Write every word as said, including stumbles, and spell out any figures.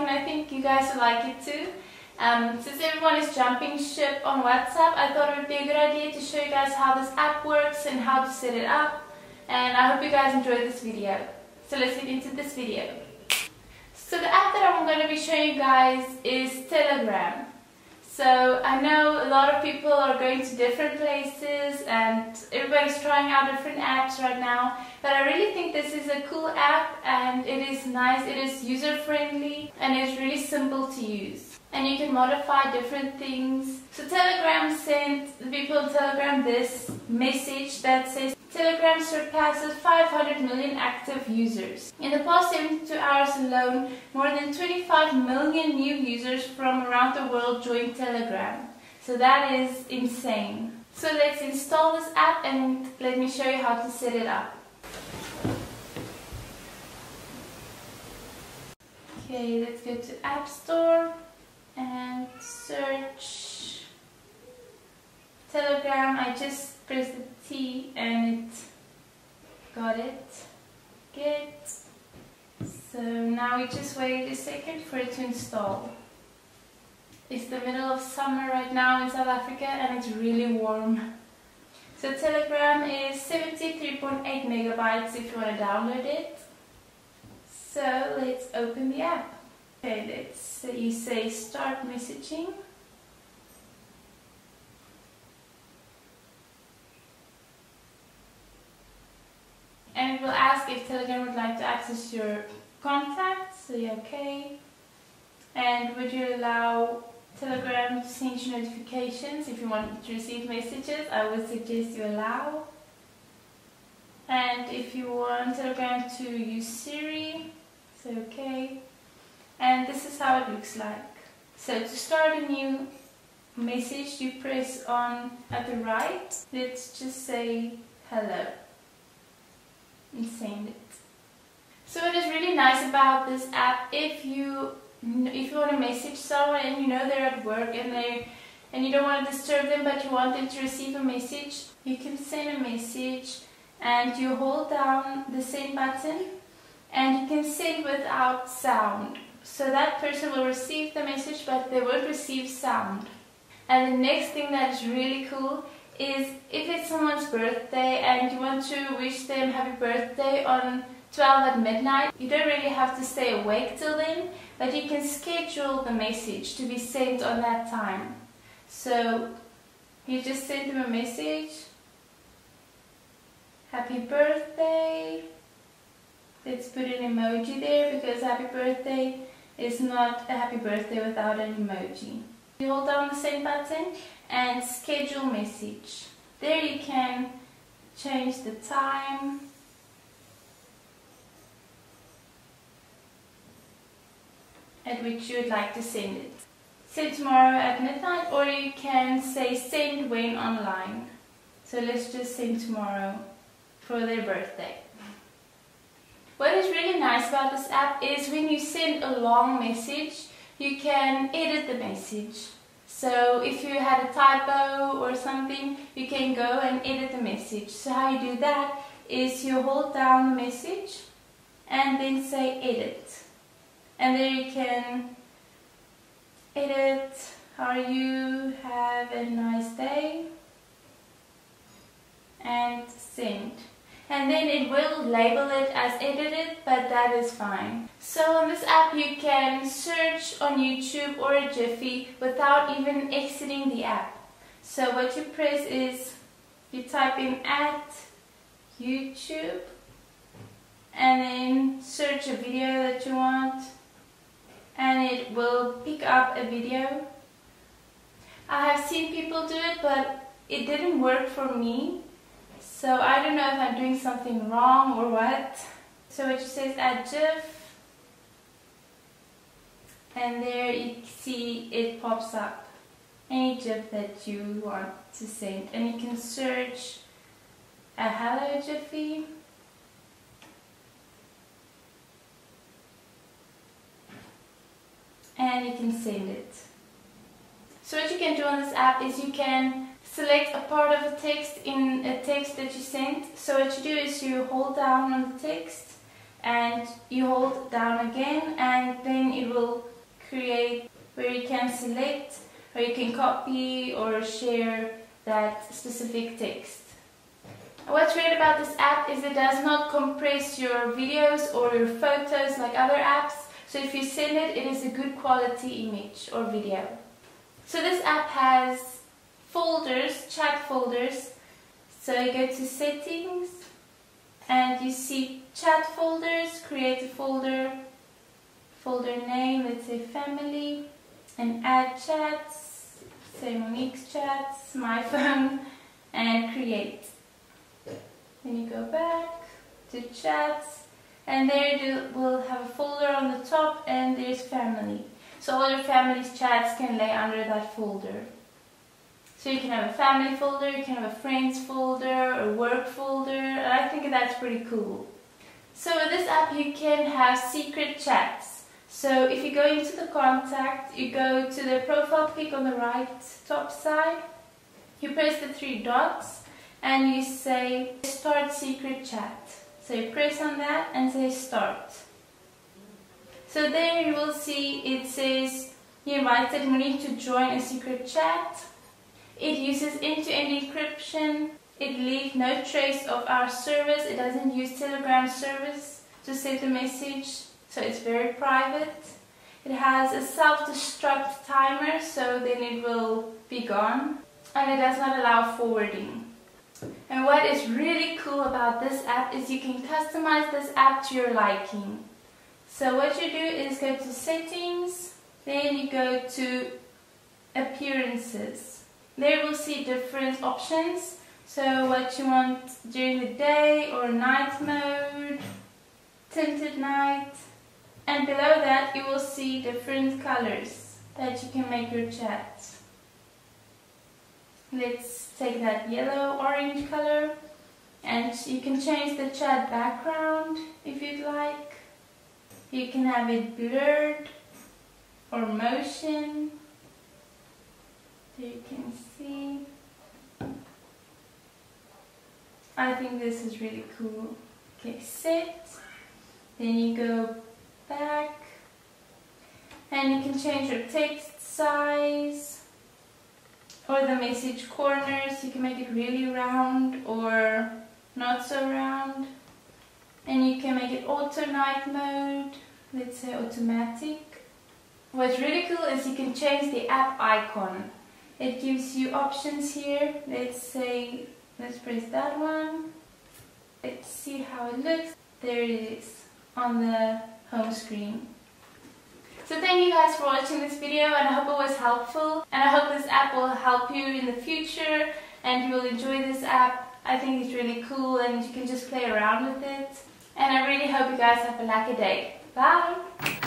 And I think you guys will like it too. Um, since everyone is jumping ship on WhatsApp, I thought it would be a good idea to show you guys how this app works and how to set it up. And I hope you guys enjoyed this video. So let's get into this video. So the app that I'm going to be showing you guys is Telegram. So I know a lot of people are going to different places and everybody's trying out different apps right now. But I really think this is a cool app and it is nice, it is user friendly and it's really simple to use. And you can modify different things. So Telegram sent the people on Telegram this message that says Telegram surpasses five hundred million active users. In the past seventy-two hours alone, more than twenty-five million new users from around the world joined Telegram. So that is insane. So let's install this app and let me show you how to set it up. Okay, let's go to App Store and search Telegram. I just press the T and it got it. Get. So now we just wait a second for it to install. It's the middle of summer right now in South Africa and it's really warm. So Telegram is seventy-three point eight megabytes if you want to download it. So let's open the app. Okay, let's so you say start messaging. And it will ask if Telegram would like to access your contacts, so you're okay. And would you allow Telegram to send you notifications if you want to receive messages? I would suggest you allow. And if you want Telegram to use Siri, it's okay. And this is how it looks like. So to start a new message, you press on at the right. Let's just say hello. And send it. So what is really nice about this app, if you if you want to message someone and you know they're at work and they and you don't want to disturb them but you want them to receive a message, you can send a message and you hold down the send button and you can send without sound. So that person will receive the message but they won't receive sound. And the next thing that is really cool is if it's someone's birthday and you want to wish them happy birthday on twelve at midnight, you don't really have to stay awake till then, but you can schedule the message to be sent on that time. So you just send them a message, happy birthday, let's put an emoji there because happy birthday is not a happy birthday without an emoji. You hold down the send button and schedule message. There you can change the time. At which you would like to send it. Send tomorrow at midnight or you can say send when online. So let's just send tomorrow for their birthday. What is really nice about this app is when you send a long message, you can edit the message. So if you had a typo or something, you can go and edit the message. So how you do that is you hold down the message and then say edit. And there you can edit, how are you, have a nice day, and send. And then it will label it as edited, but that is fine. So on this app you can search on YouTube or a Jiffy without even exiting the app. So what you press is, you type in at YouTube and then search a video that you want and it will pick up a video. I have seen people do it but it didn't work for me. So I don't know if I'm doing something wrong or what. So it just says add GIF. And there you see it pops up. Any GIF that you want to send. And you can search a hello Jiffy. and you can send it. So what you can do on this app is you can select a part of a text in a text that you sent. So what you do is you hold down on the text and you hold down again, and then it will create where you can select or you can copy or share that specific text. What's great about this app is it does not compress your videos or your photos like other apps. So if you send it, it is a good quality image or video. So this app has folders, chat folders. So you go to settings and you see chat folders, create a folder, folder name, let's say family, and add chats, say Monique's chats, my phone, and create. Then you go back to chats, and there you will have a folder on the top, and there's family. So all your family's chats can lay under that folder. So you can have a family folder, you can have a friends folder, a work folder, and I think that's pretty cool. So with this app you can have secret chats. So if you go into the contact, you go to the profile pic on the right top side, you press the three dots, and you say start secret chat. So you press on that and say start. So there you will see it says you invited Monique to join a secret chat. It uses end-to-end encryption. It leaves no trace of our service. It doesn't use Telegram service to send a message, so it's very private. It has a self-destruct timer, so then it will be gone. And it does not allow forwarding. And what is really cool about this app is you can customize this app to your liking. So what you do is go to settings, then you go to appearances. There you will see different options. So what you want during the day or night mode, tinted night. And below that you will see different colors that you can make your chat. Let's take that yellow orange color, and you can change the chat background if you'd like. You can have it blurred or motion, so you can see. I think this is really cool. Okay, set, then you go back, and you can change your text size. Or the message corners, you can make it really round or not so round. And you can make it auto night mode, let's say automatic. What's really cool is you can change the app icon. It gives you options here. Let's say, let's press that one. Let's see how it looks. There it is on the home screen. So thank you guys for watching this video, and I hope it was helpful, and I hope this app will help you in the future and you will enjoy this app. I think it's really cool and you can just play around with it, and I really hope you guys have a lucky day. Bye!